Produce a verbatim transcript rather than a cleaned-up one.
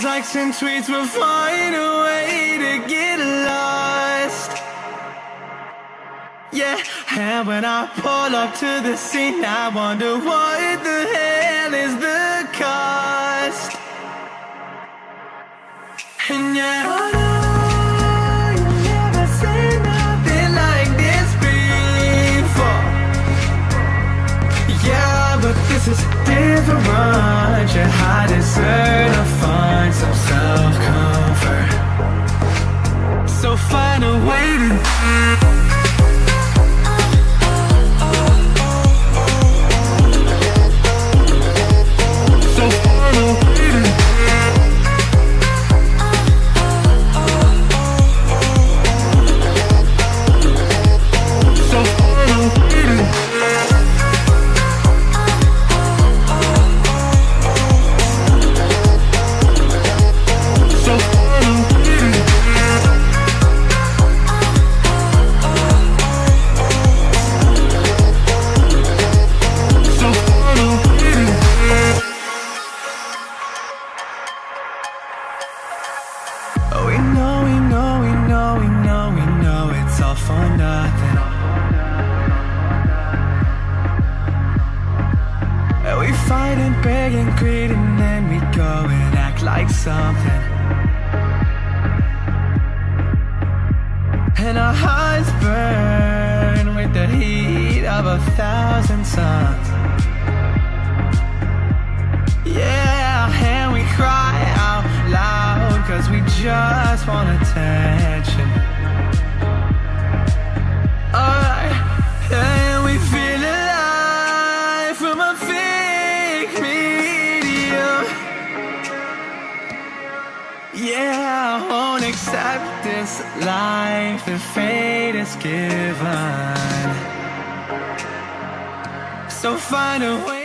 Feels like since we will find a way to get lost. Yeah, and when I pull up to the scene, I wonder what the hell is the cost. And yeah, I know this is different, yeah, I deserve to find some self-comfort. So find a way to So find a way to So find a way to given. So find a way.